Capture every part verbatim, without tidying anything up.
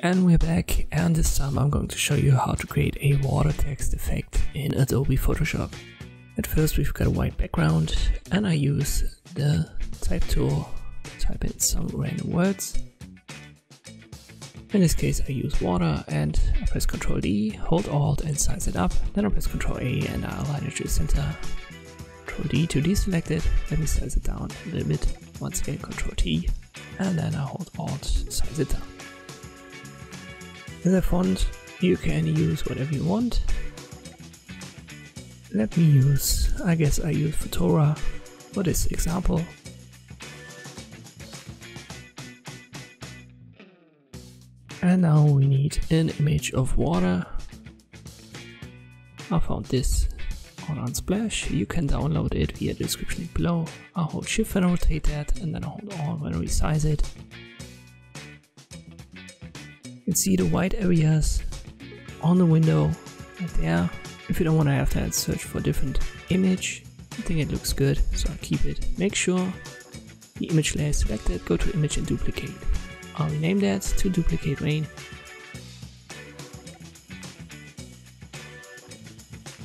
And we're back, and this time I'm going to show you how to create a water text effect in Adobe Photoshop. At first we've got a white background, and I use the type tool, type in some random words. In this case I use water, and I press control D, hold alt and size it up, then I press control A and I align it to the center. control D to deselect it, let me size it down a little bit, once again control T, and then I hold alt, size it down. In the font, you can use whatever you want. Let me use, I guess I use Futura for this example. And now we need an image of water. I found this on Unsplash. You can download it via the description below. I'll hold shift and rotate that, and then I'll hold alt when I resize it. You can see the white areas on the window right there. If you don't want to have that, search for a different image. I think it looks good, so I'll keep it. Make sure the image layer is selected, go to image and duplicate. I'll rename that to duplicate rain.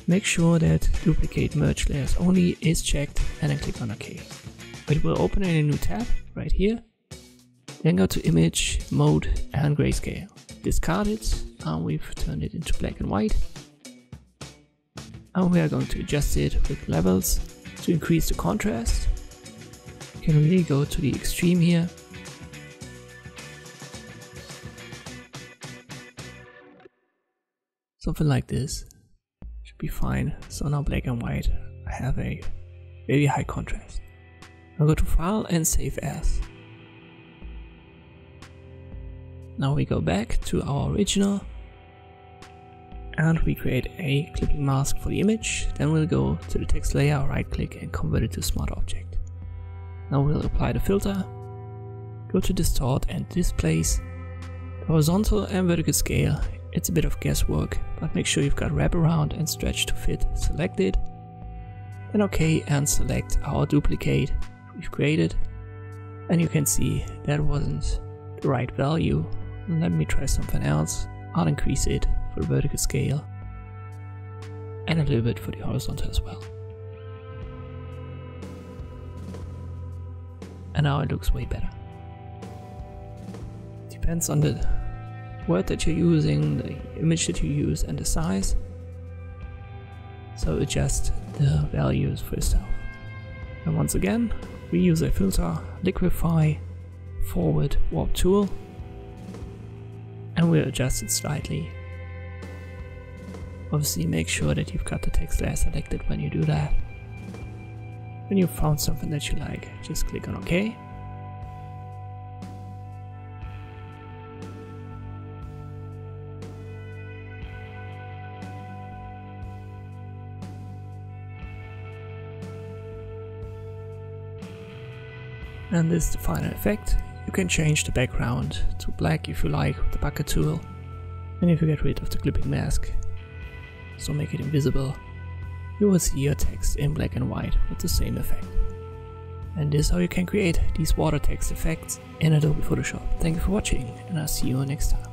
Make sure that duplicate merge layers only is checked, and then click on OK. It will open in a new tab right here. Then go to image, mode and grayscale. Discard it, and we've turned it into black and white. And we are going to adjust it with levels to increase the contrast. You can really go to the extreme here. Something like this should be fine. So now black and white, I have a very high contrast. I'll go to file and save as. Now we go back to our original and we create a clipping mask for the image. Then we'll go to the text layer, right click and convert it to smart object. Now we'll apply the filter, go to distort and displace, horizontal and vertical scale. It's a bit of guesswork, but make sure you've got wraparound and stretch to fit selected. Then OK and select our duplicate we've created. And you can see that wasn't the right value. Let me try something else. I'll increase it for the vertical scale and a little bit for the horizontal as well. And now it looks way better. Depends on the word that you're using, the image that you use and the size. So adjust the values for yourself. And once again, we use a filter, liquify, forward warp tool. And we'll adjust it slightly. Obviously make sure that you've got the text layer selected when you do that. When you found something that you like, just click on OK. And this is the final effect. You can change the background to black if you like with the bucket tool. And if you get rid of the clipping mask, so make it invisible, you will see your text in black and white with the same effect. And this is how you can create these water text effects in Adobe Photoshop. Thank you for watching, and I'll see you next time.